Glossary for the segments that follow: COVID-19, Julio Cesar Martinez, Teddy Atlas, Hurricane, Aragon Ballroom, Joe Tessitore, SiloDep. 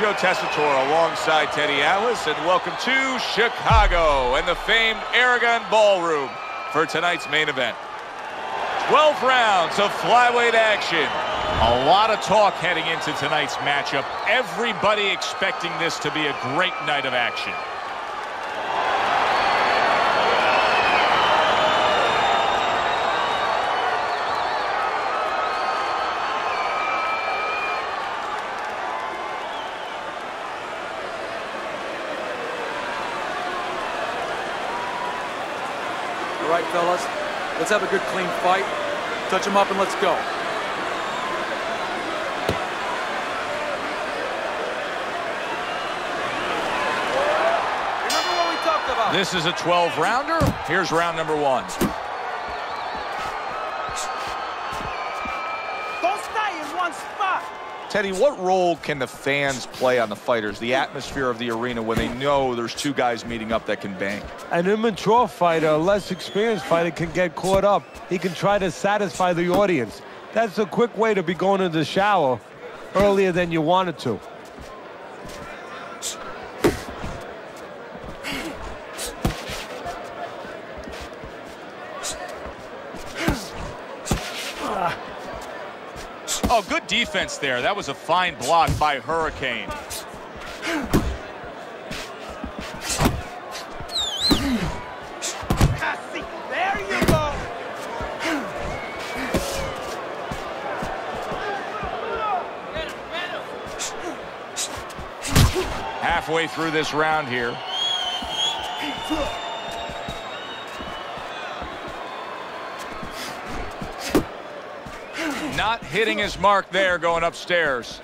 Joe Tessitore alongside Teddy Atlas, and welcome to Chicago and the famed Aragon Ballroom for tonight's main event. 12 rounds of flyweight action. A lot of talk heading into tonight's matchup. Everybody expecting this to be a great night of action. All right, fellas, let's have a good clean fight. Touch him up and let's go. Remember what we talked about. This is a 12-rounder. Here's round number one. Don't stay in one spot. Teddy, what role can the fans play on the fighters, the atmosphere of the arena, when they know there's two guys meeting up that can bang? An immature fighter, a less experienced fighter, can get caught up. He can try to satisfy the audience. That's a quick way to be going in the shower earlier than you wanted to. Oh, good defense there. That was a fine block by Hurricane. Halfway through this round here. Not hitting his mark there, going upstairs.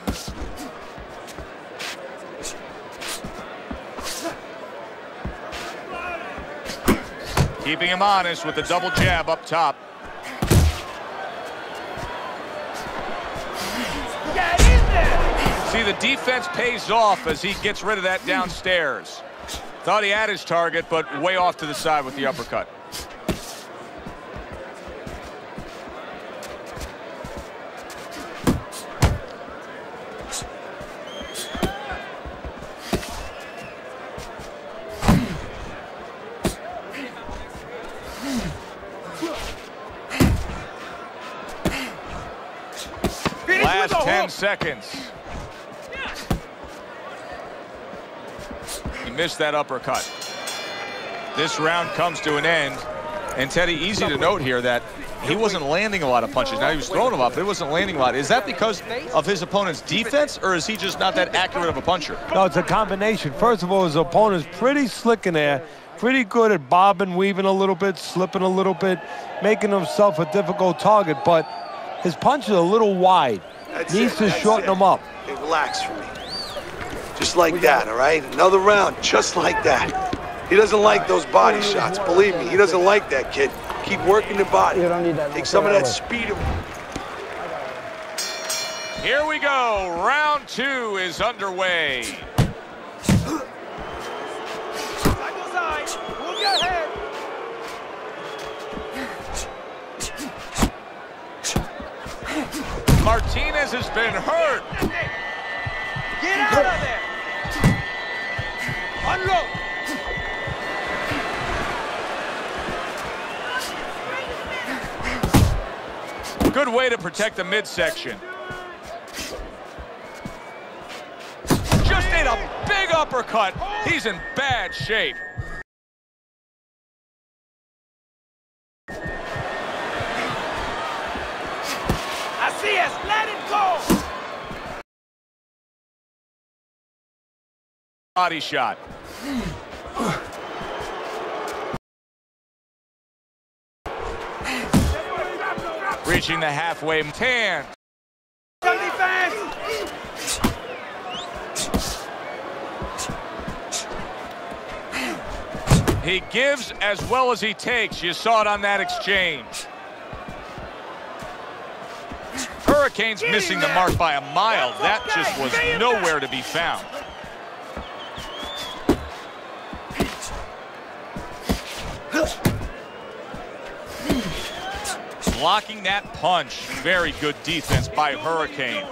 Keeping him honest with the double jab up top. See, the defense pays off as he gets rid of that downstairs. Thought he had his target, but way off to the side with the uppercut. Last 10 seconds. He missed that uppercut. This round comes to an end. And Teddy, easy to note here that he wasn't landing a lot of punches. Now, he was throwing them up, but he wasn't landing a lot. Is that because of his opponent's defense, or is he just not that accurate of a puncher? No, it's a combination. First of all, his opponent's pretty slick in there, pretty good at bobbing, weaving a little bit, slipping a little bit, making himself a difficult target, but his punches are a little wide. Needs to shorten them up. Hey, relax for me. Just like that, all right? Another round, just like that. He doesn't like those body shots. Believe me, he doesn't like that, kid. Keep working the body. You don't need that. Take some of that speed. Here we go. Round two is underway. Martinez has been hurt. Get out of there. Unload. Good way to protect the midsection. Just ate a big uppercut. He's in bad shape. I see us. Let it go. Body shot. Reaching the halfway mark. He gives as well as he takes. You saw it on that exchange. Hurricane's missing the mark by a mile. That just was nowhere to be found. Blocking that punch. Very good defense by Hurricane.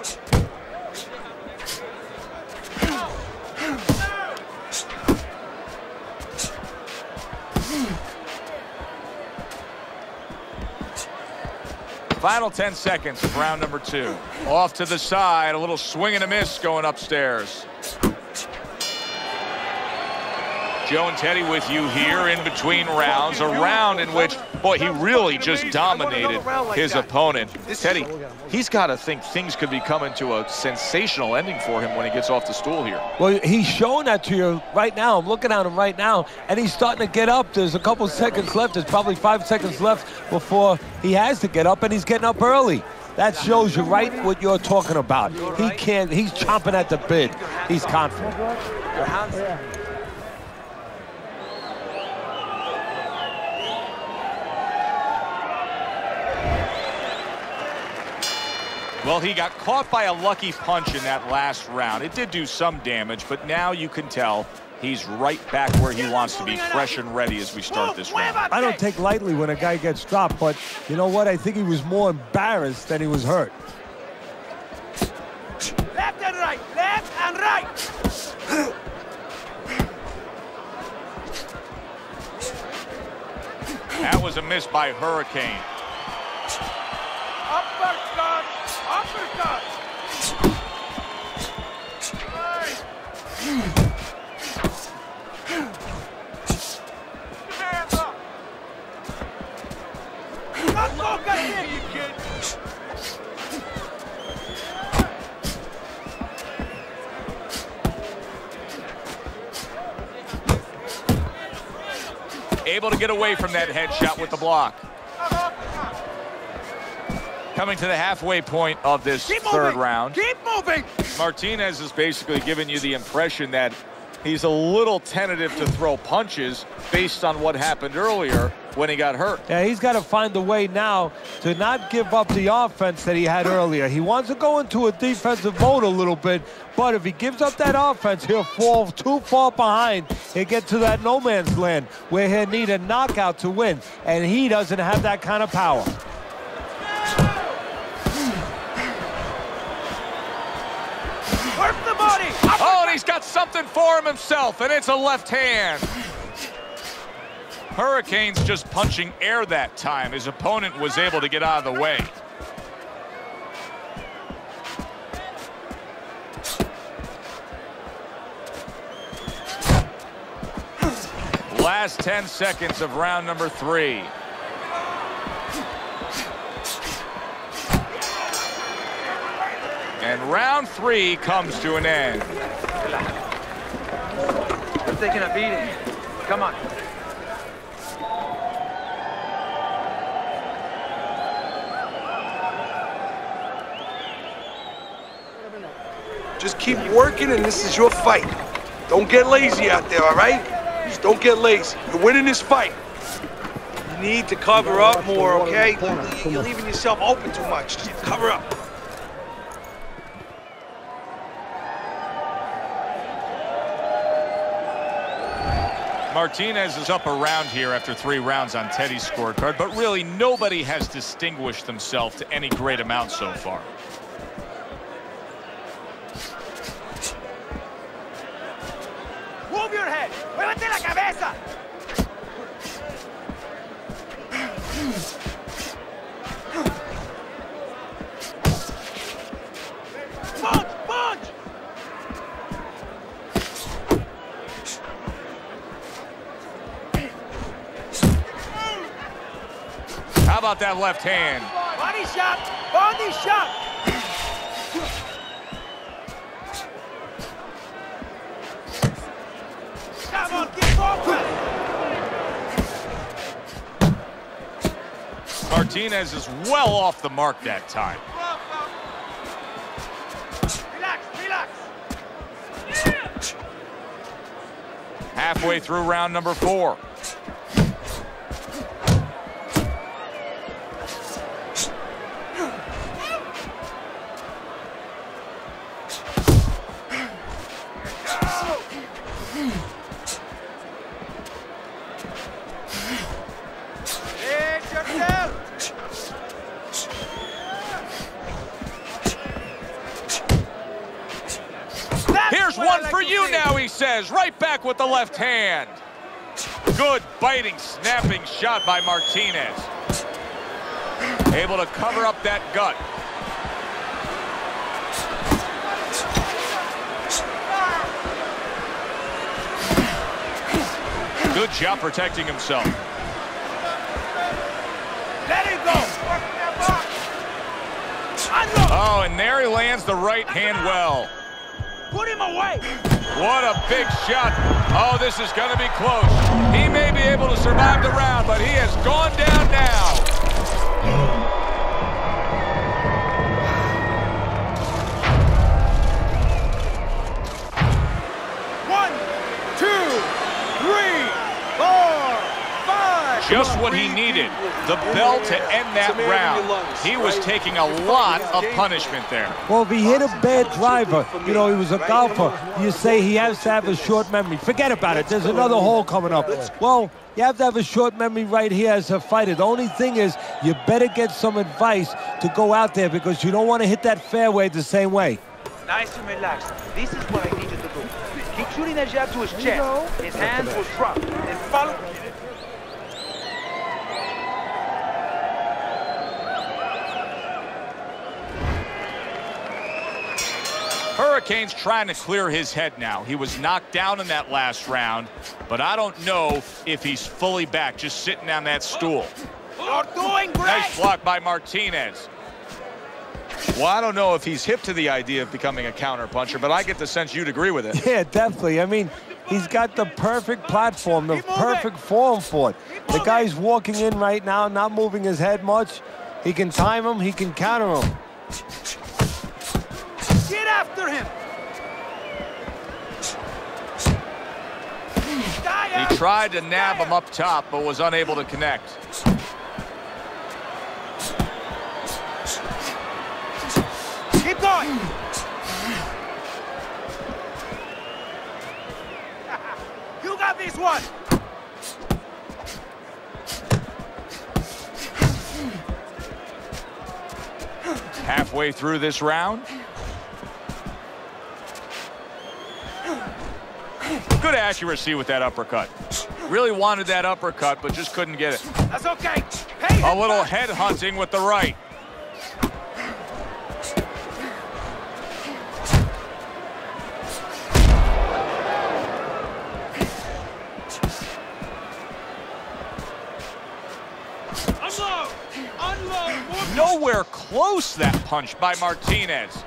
Final 10 seconds of round number two. Off to the side, a little swing and a miss going upstairs. Joe and Teddy with you here in between rounds, a round in which, boy, he really just dominated his opponent. Teddy, he's got to think things could be coming to a sensational ending for him when he gets off the stool here. Well, he's showing that to you right now. I'm looking at him right now, and he's starting to get up. There's a couple seconds left. There's probably 5 seconds left before he has to get up, and he's getting up early. That shows you right what you're talking about. He can't, he's chomping at the bit. He's confident. Well, he got caught by a lucky punch in that last round. It did do some damage, but now you can tell he's right back where he wants to be, fresh and ready as we start this round. I don't take lightly when a guy gets dropped, but you know what? I think he was more embarrassed than he was hurt. Left and right, left and right. That was a miss by Hurricane. Able to get away from that headshot with the block. Coming to the halfway point of this third round. Keep moving! Martinez is basically giving you the impression that he's a little tentative to throw punches based on what happened earlier when he got hurt. Yeah, he's got to find a way now to not give up the offense that he had earlier. He wants to go into a defensive mode a little bit, but if he gives up that offense, he'll fall too far behind and get to that no man's land where he'll need a knockout to win, and he doesn't have that kind of power. Oh, and he's got something for him himself, and it's a left hand. Hurricane's just punching air that time. His opponent was able to get out of the way. Last 10 seconds of round number three. And round three comes to an end. They're taking a beating. Come on. Just keep working, and this is your fight. Don't get lazy out there, all right? Just don't get lazy. You're winning this fight. You need to cover up more, okay? You're leaving yourself open too much. Just cover up. Martinez is up around here after 3 rounds on Teddy's scorecard, but really nobody has distinguished themselves to any great amount so far. Move your head! Muévete la cabeza! How about that left hand? Body shot! Body shot! Come on, get off! Martinez is well off the mark that time. Relax, relax! Yeah. Halfway through round number 4. Right back with the left hand. Good biting, snapping shot by Martinez. able to cover up that gut. Good job protecting himself. Let him go. Oh, and there he lands the right hand well. Put him away. What a big shot. Oh, this is going to be close. He may be able to survive the round, but he has gone down now. Just what he needed, the bell to end that round. He was taking a lot of punishment there. Well, if he hit a bad driver, you know, he was a golfer, you say he has to have a short memory. Forget about it, there's another hole coming up. Well, you have to have a short memory right here as a fighter. The only thing is, you better get some advice to go out there because you don't want to hit that fairway the same way. Nice and relaxed. This is what I needed to do. Keep shooting a jab to his chest. His hands will drop and follow. Hurricane's trying to clear his head now. He was knocked down in that last round, but I don't know if he's fully back, just sitting on that stool. You're doing great. Nice block by Martinez. Well, I don't know if he's hip to the idea of becoming a counter puncher, but I get the sense you'd agree with it. Yeah, definitely. I mean, he's got the perfect platform, the perfect form for it. The guy's walking in right now, not moving his head much. He can time him, he can counter him. Get after him. He tried to nab him up top, but was unable to connect. Keep going. You got this one. Halfway through this round. Good accuracy with that uppercut. Really wanted that uppercut, but just couldn't get it. That's okay. Hey, a little head hunting with the right. Unload. Nowhere close that punch by Martinez.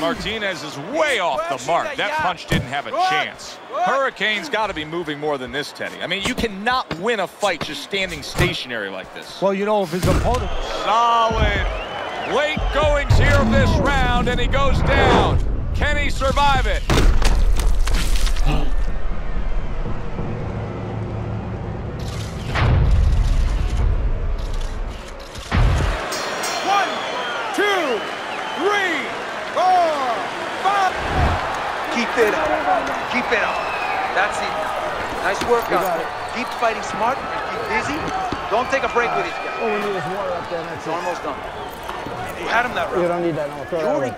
Martinez is way off the mark. That punch didn't have a chance. Hurricane's got to be moving more than this, Teddy. I mean, you cannot win a fight just standing stationary like this. Well, you know, if his opponent... Solid. Late goings here of this round, and he goes down. Can he survive it? Keep it up. Keep it up. That's it. Nice workout. Keep fighting smart and keep busy. Don't take a break with this guy. Oh, we need some water up there. That's it. Almost done. You had him that round. You don't need that. No, throw that away.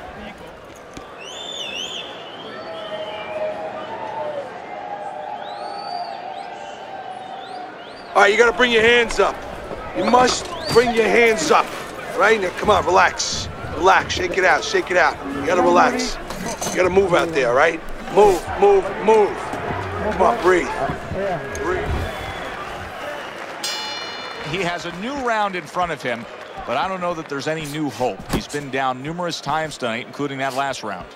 All right, you got to bring your hands up. You must bring your hands up. All right? Now, come on, relax. Relax. Shake it out. Shake it out. You got to relax. You got to move out there, all right? Move, move, move. Come on, breathe. Breathe. He has a new round in front of him, but I don't know that there's any new hope. He's been down numerous times tonight, including that last round.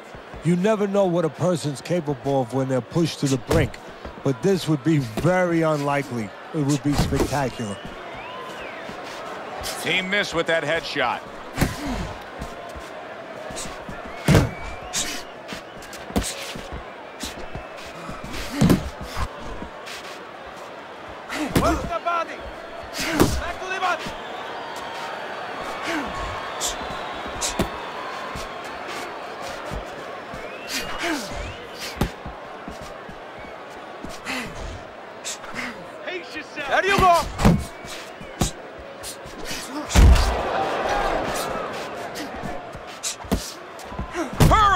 You never know what a person's capable of when they're pushed to the brink, but this would be very unlikely. It would be spectacular. He missed with that headshot. There you go.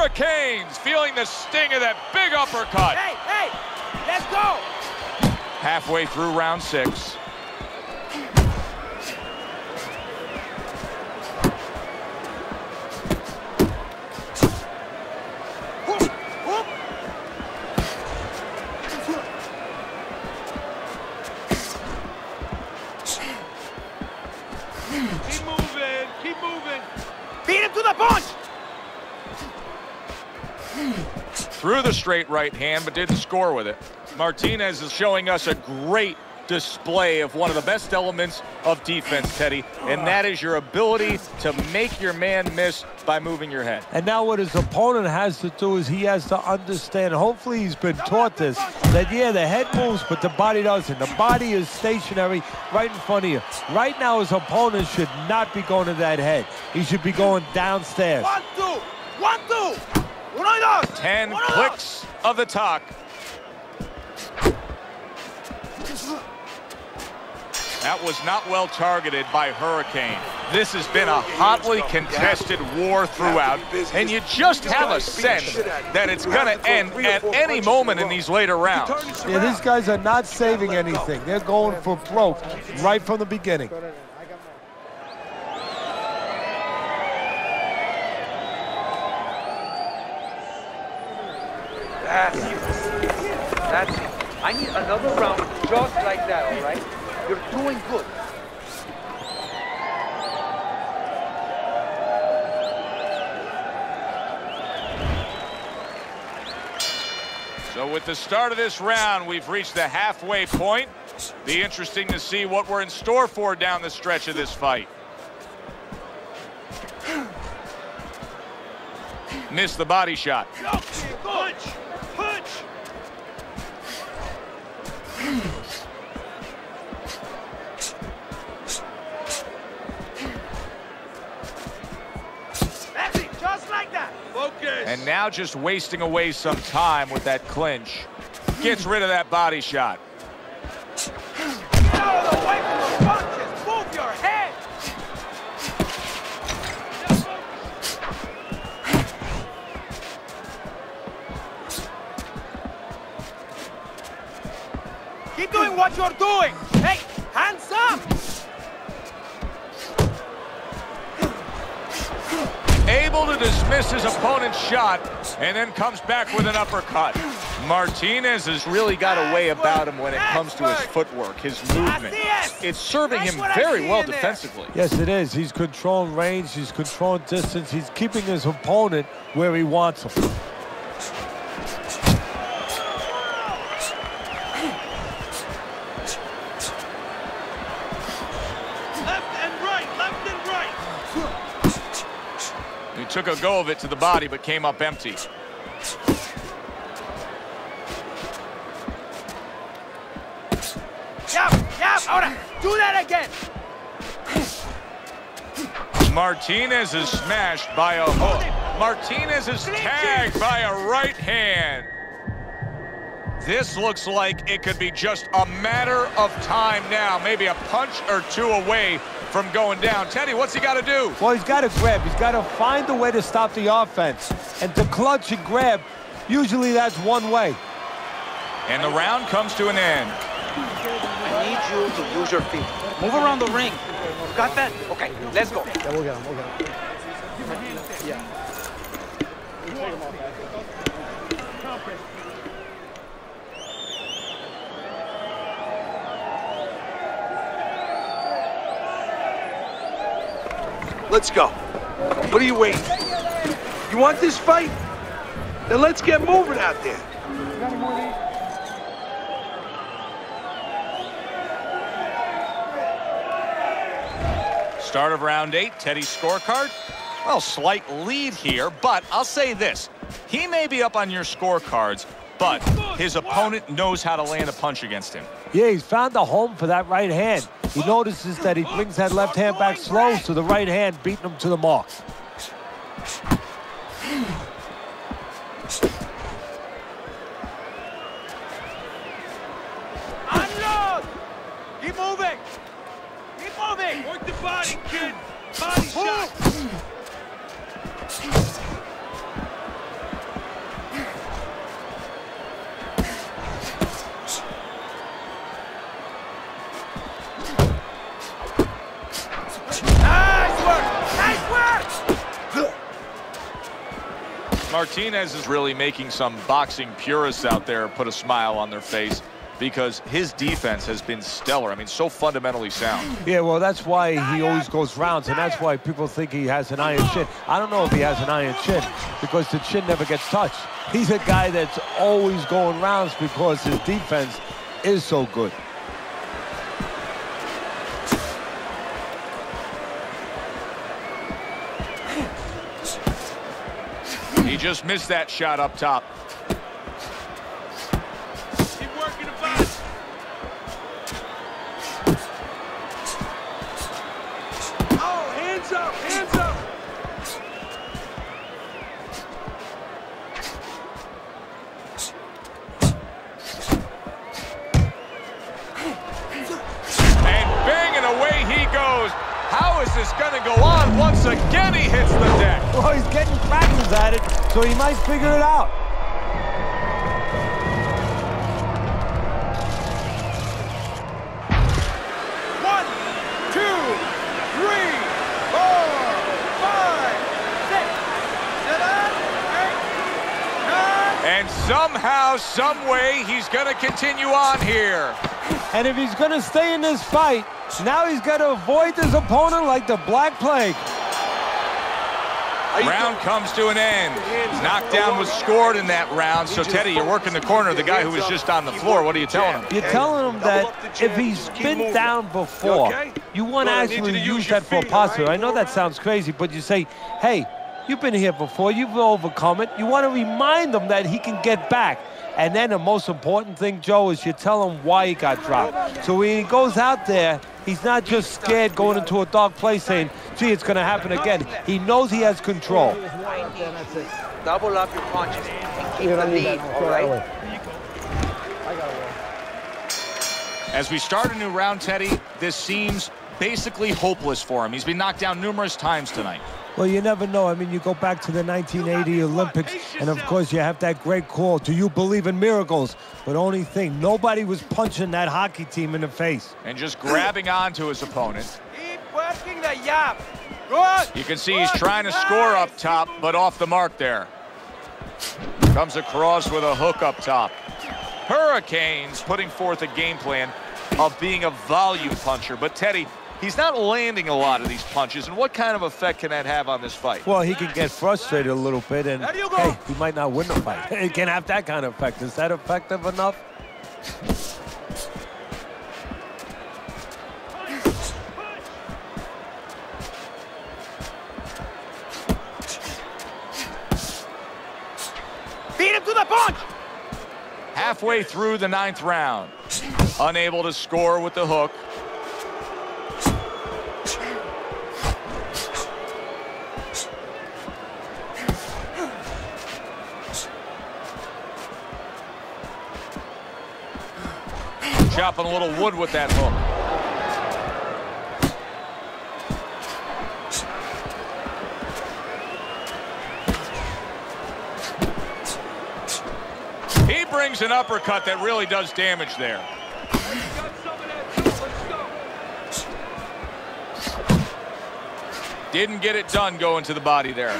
Hurricanes feeling the sting of that big uppercut. Hey, hey, let's go. Halfway through round 6. Threw the straight right hand, but didn't score with it. Martinez is showing us a great display of one of the best elements of defense, Teddy, and that is your ability to make your man miss by moving your head. And now what his opponent has to do is he has to understand, hopefully he's been taught this, that yeah, the head moves, but the body doesn't. The body is stationary right in front of you. Right now, his opponent should not be going to that head. He should be going downstairs. 1, 2, 1, 2. 10 clicks of the talk. That was not well targeted by Hurricane. This has been a hotly contested war throughout, and you just have a sense that it's going to end at any moment in these later rounds. Yeah, these guys are not saving anything. They're going for broke right from the beginning. That's it. That's it. I need another round just like that, all right? You're doing good. So with the start of this round, we've reached the halfway point. Be interesting to see what we're in store for down the stretch of this fight. Missed the body shot. And now just wasting away some time with that clinch. Gets rid of that body shot. Get out of the way from the punches. Move your head. Keep doing what you're doing. Hey, hands up. Able to dismiss his opponent's shot, and then comes back with an uppercut. Martinez has really got a way about him when it comes to his footwork, his movement. It's serving him very well defensively. Yes, it is. He's controlling range, he's controlling distance, he's keeping his opponent where he wants him. Took a go of it to the body, but came up empty. Ahora, do that again. Martinez is smashed by a hook. Martinez is tagged by a right hand. This looks like it could be just a matter of time now, maybe a punch or two away from going down. Teddy, what's he got to do? Well, he's got to grab. He's got to find a way to stop the offense. And to clutch and grab, usually that's one way. And the round comes to an end. I need you to use your feet. Move around the ring. Got that? Okay, let's go. Yeah, we'll get him, Yeah. Let's go. What are you waiting? You want this fight? Then let's get moving out there. Start of round 8, Teddy's scorecard. Well, slight lead here, but I'll say this. He may be up on your scorecards, but his opponent knows how to land a punch against him. Yeah, he's found a home for that right hand. He notices that he brings that left hand back slow, so the right hand beating him to the mark. Unload! Keep moving! Keep moving! Work the body, kid! Body shot! Martinez is really making some boxing purists out there put a smile on their face, because his defense has been stellar. I mean, so fundamentally sound. Yeah, well, that's why he always goes rounds, and that's why people think he has an iron chin. I don't know if he has an iron chin, because the chin never gets touched. He's a guy that's always going rounds because his defense is so good. He just missed that shot up top. Is going to go on. Once again, he hits the deck. Well, he's getting practice at it, so he might figure it out. One, two, three, four, five, six, seven, eight, nine. And somehow, some way, he's going to continue on here. And if he's going to stay in this fight, now he's got to avoid his opponent like the Black Plague. Round comes to an end. Knockdown was scored in that round. So, Teddy, you're working the corner of the guy who was just on the floor. What are you telling him? You're telling him that if he's been down before, you want to actually use that for a positive. I know that sounds crazy, but you say, hey, you've been here before. You've overcome it. You want to remind him that he can get back. And then the most important thing, Joe, is you tell him why he got dropped. So when he goes out there, he's not just scared going into a dark place saying, gee, it's going to happen again. He knows he has control. Double up your punches and keep the lead, all right? As we start a new round, Teddy, this seems basically hopeless for him. He's been knocked down numerous times tonight. Well, you never know. I mean, you go back to the 1980 Olympics, and of course, you have that great call. Do you believe in miracles? But only thing, nobody was punching that hockey team in the face. And just grabbing onto his opponent. Keep working the yap. You can see he's trying to score up top, but off the mark there. Comes across with a hook up top. Hurricane's putting forth a game plan of being a volume puncher, but Teddy, he's not landing a lot of these punches, and what kind of effect can that have on this fight? Well, he can get frustrated a little bit, and hey, he might not win the fight. It can have that kind of effect. Is that effective enough? Beat him to the punch! Halfway through the 9th round. Unable to score with the hook. Chopping a little wood with that hook. He brings an uppercut that really does damage there. Didn't get it done going to the body there.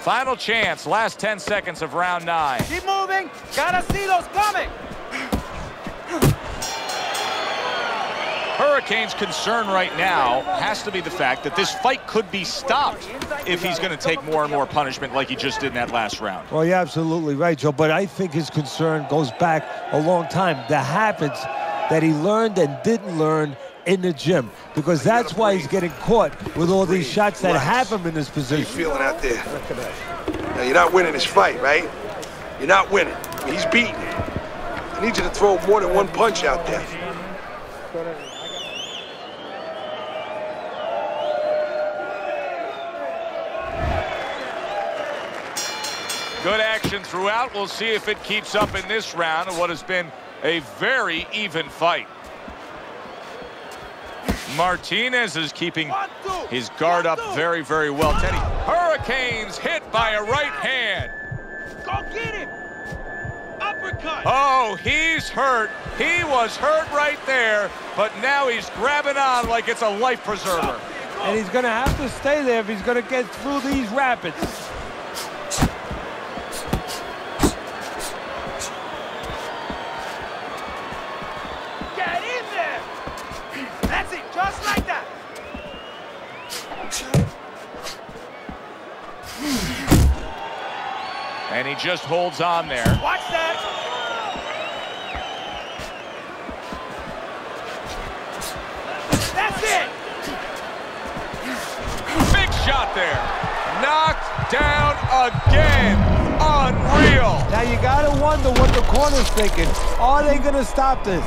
Final chance, last 10 seconds of round 9. Keep moving, gotta see those coming. Hurricane's concern right now has to be the fact that this fight could be stopped if he's gonna take more and more punishment like he just did in that last round. Well, you're absolutely right, Joe, but I think his concern goes back a long time. The habits that he learned and didn't learn in the gym, because that's why he's getting caught with all these shots that have him in this position. How you feeling out there? Now, you're not winning this fight, right? You're not winning. I mean, he's beating. I need you to throw more than one punch out there. Good action throughout. We'll see if it keeps up in this round of what has been a very even fight. Martinez is keeping his guard up very, very well. Teddy, Hurricane's hit by a right hand. uppercut. Oh, he's hurt. He was hurt right there, but now he's grabbing on like it's a life preserver. And he's going to have to stay there if he's going to get through these rapids. Get in there! That's it, just like that. And he just holds on there. Watch that! That's it! Big shot there. Knocked down again. Unreal. Now you gotta wonder what the corner's thinking. Are they gonna stop this?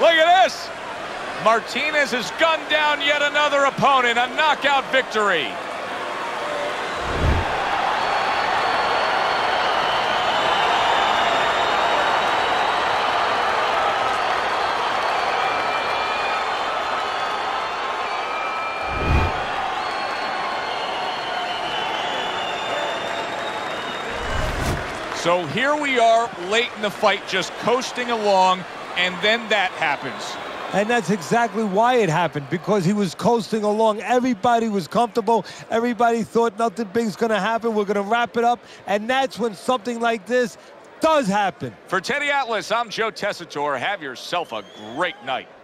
Look at this! Martinez has gunned down yet another opponent, a knockout victory. So here we are late in the fight, just coasting along. And then that happens. And that's exactly why it happened, because he was coasting along. Everybody was comfortable. Everybody thought nothing big's going to happen. We're going to wrap it up. And that's when something like this does happen. For Teddy Atlas, I'm Joe Tessitore. Have yourself a great night.